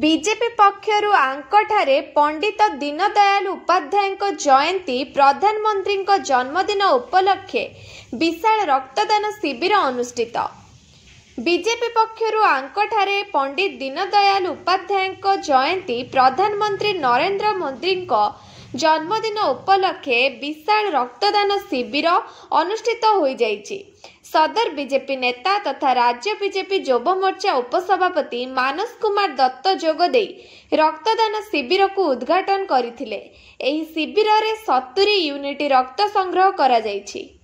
BJP पक्षरु आंकठारे पंडित दीनदयाल उपाध्याय जयंती प्रधानमंत्री जन्मदिन उपलक्षे विशाल रक्तदान शिविर अनुष्ठित। बीजेपी पक्षरु आंकठारे पंडित दीनदयाल उपाध्याय जयंती प्रधानमंत्री नरेन्द्र मोदी जन्मदिन उपलक्षे विशाल रक्तदान शिविर अनुष्ठित हो जाइछि। सदर बीजेपी नेता तथा राज्य बीजेपी युवा मोर्चा उपसभापति मानस कुमार दत्त जोगदे रक्तदान शिविर को उद्घाटन करथिले। एही शिविर रे 70 यूनिट रक्त संग्रह करा जाइछि।